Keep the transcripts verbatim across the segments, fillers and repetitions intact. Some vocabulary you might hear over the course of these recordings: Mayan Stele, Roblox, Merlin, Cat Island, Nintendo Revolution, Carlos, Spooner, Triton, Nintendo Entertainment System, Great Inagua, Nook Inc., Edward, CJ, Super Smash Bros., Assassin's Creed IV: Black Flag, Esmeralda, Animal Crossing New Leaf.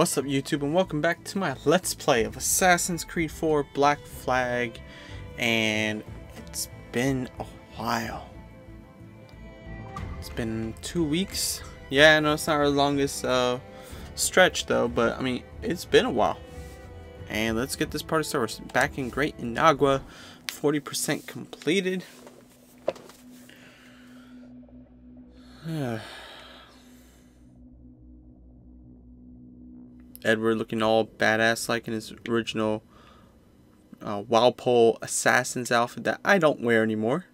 What's up YouTube, and welcome back to my Let's Play of Assassin's Creed four Black Flag, and it's been a while. It's been two weeks. Yeah, I know it's not our longest uh, stretch though, but I mean, it's been a while. And let's get this party started. Back in Great Inagua, forty percent completed. Edward looking all badass like in his original uh, wild pole assassin's outfit that I don't wear anymore.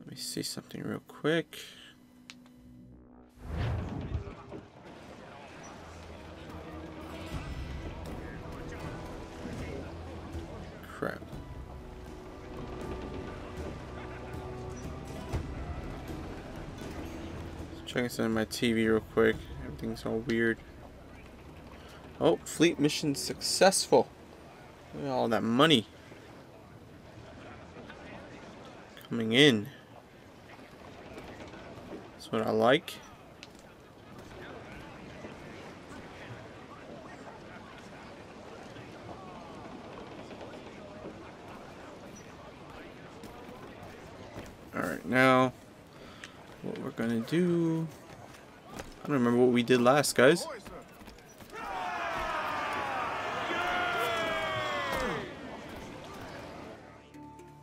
Let me see something real quick. Crap. Checking this on my T V real quick. Everything's all weird. Oh, fleet mission successful. Look at all that money coming in. That's what I like. Alright, now what we're gonna do, I don't remember what we did last, guys.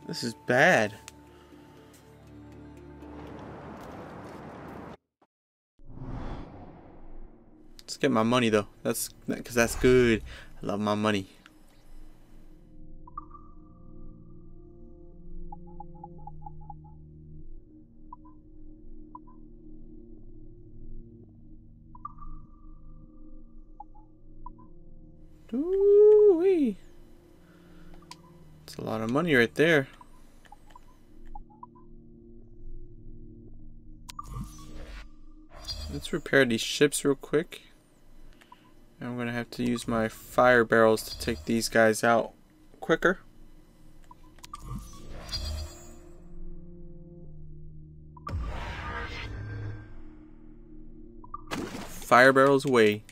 This is bad. Let's get my money though. That's because that's good. I love my money. Ooh-wee. That's a lot of money right there. Let's repair these ships real quick. I'm gonna have to use my fire barrels to take these guys out quicker. Fire barrels away.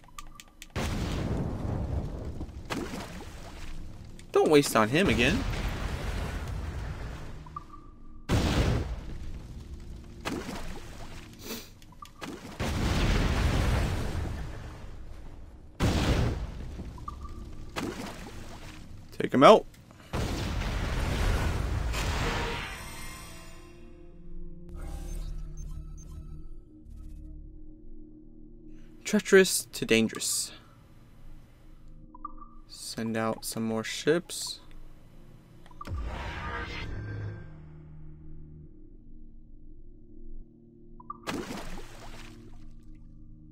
Don't waste on him again. Take him out. Treacherous to dangerous. Send out some more ships.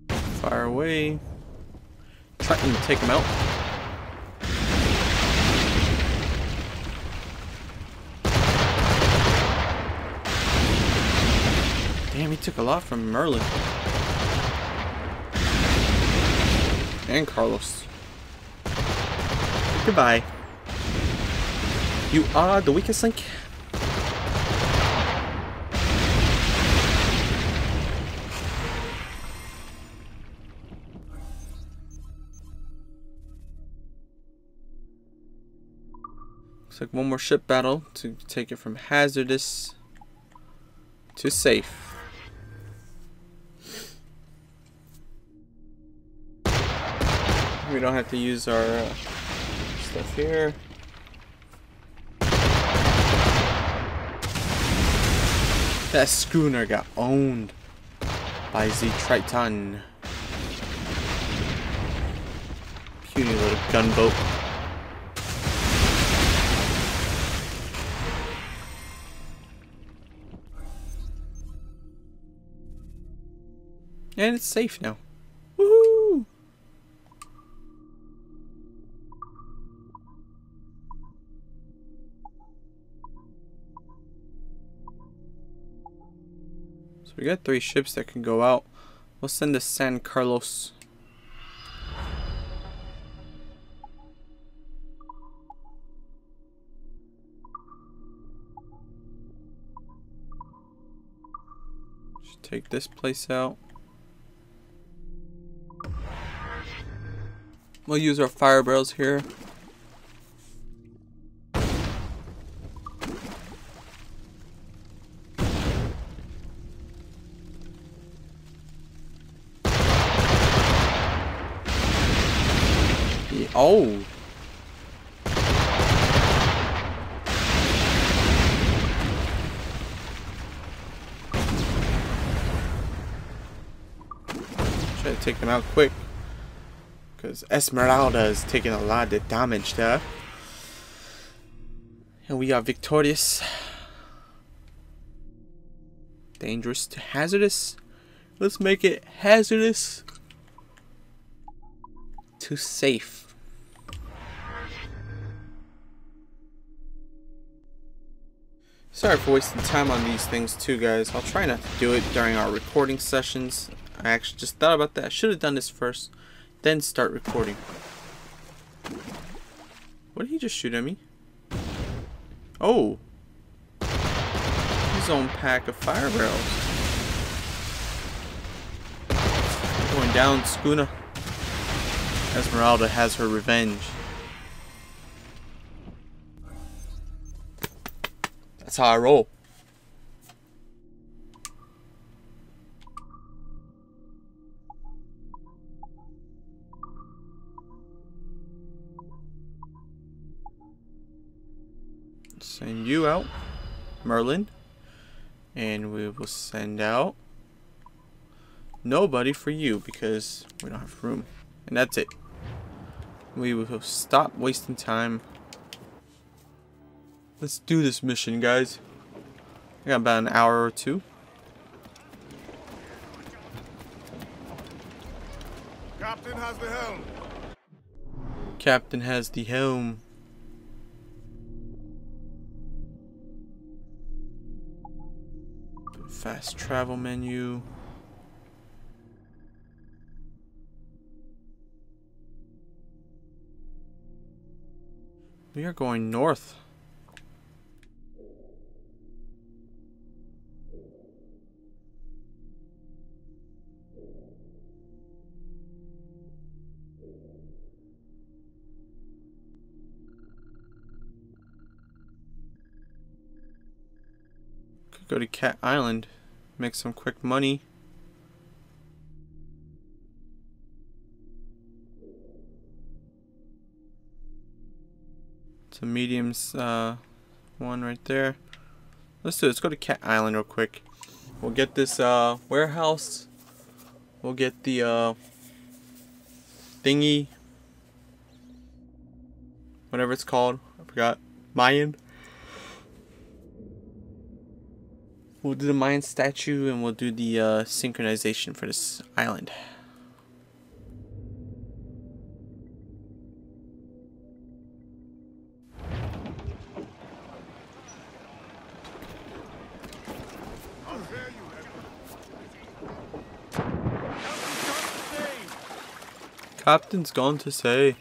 Fire away. Triton, take him out. Damn, he took a lot from Merlin. And Carlos. Goodbye. You are the weakest link. Looks like one more ship battle to take it from hazardous to safe. We don't have to use our uh, stuff here. That schooner got owned by the Triton. Puny little gunboat. And it's safe now. Woohoo! We got three ships that can go out. We'll send the San Carlos. Take this place out. We'll use our fire barrels here. Yeah. Oh. Try to take him out quick. Because Esmeralda is taking a lot of damage there. And we are victorious. Dangerous to hazardous. Let's make it hazardous to safe. Sorry for wasting time on these things too, guys. I'll try not to do it during our recording sessions. I actually just thought about that. I should have done this first. Then start recording. What did he just shoot at me? Oh! His own pack of fire barrels. Going down, Spooner. Esmeralda has her revenge. That's how I roll. Send you out, Merlin, and we will send out nobody for you because we don't have room, and that's it. We will stop wasting time. Let's do this mission, guys. I got about an hour or two. Captain has the helm. Captain has the helm. Fast travel menu. We are going north. Go to Cat Island, make some quick money. It's a medium's uh, one right there. Let's do it. Let's go to Cat Island real quick. We'll get this uh, warehouse. We'll get the uh, thingy, whatever it's called. I forgot. Mayan. We'll do the Mayan statue and we'll do the uh, synchronization for this island. Captain's gone to say.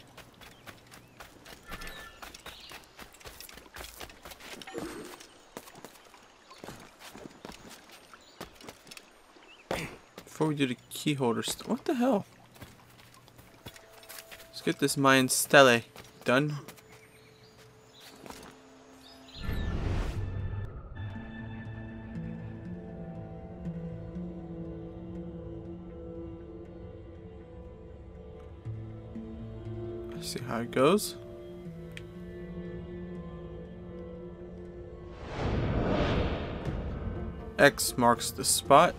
Before we do the key holder st- what the hell? Let's get this Mayan Stele done. Let's see how it goes. X marks the spot.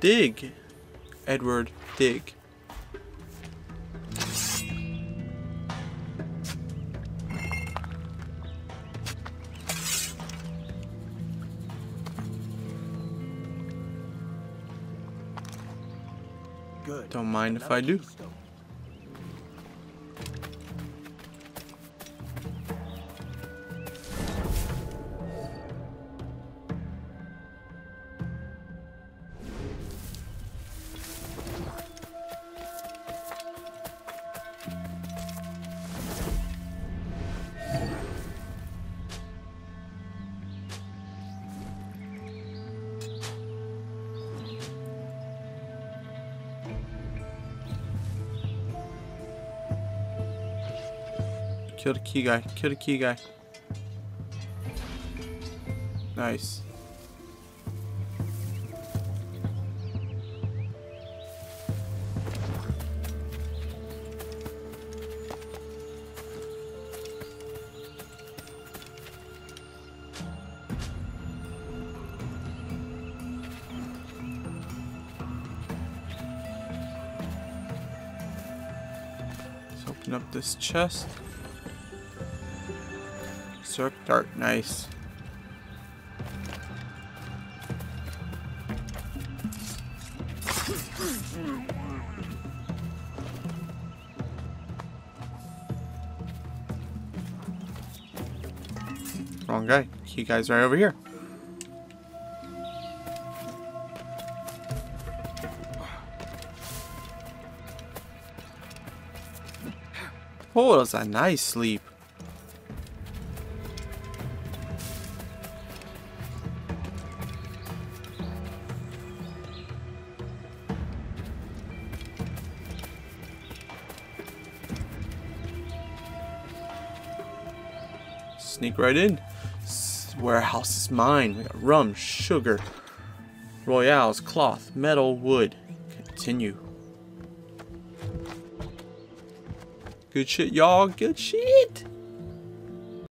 Dig, Edward, dig. Good. Don't mind if I do. Kill the key guy. Kill the key guy. Nice. Up this chest. Circ dart, nice. Wrong guy. Key guy's right over here. Oh, that was a nice sleep. Sneak right in. This warehouse is mine. We got rum, sugar, royales, cloth, metal, wood. Continue. Good shit, y'all. Good shit.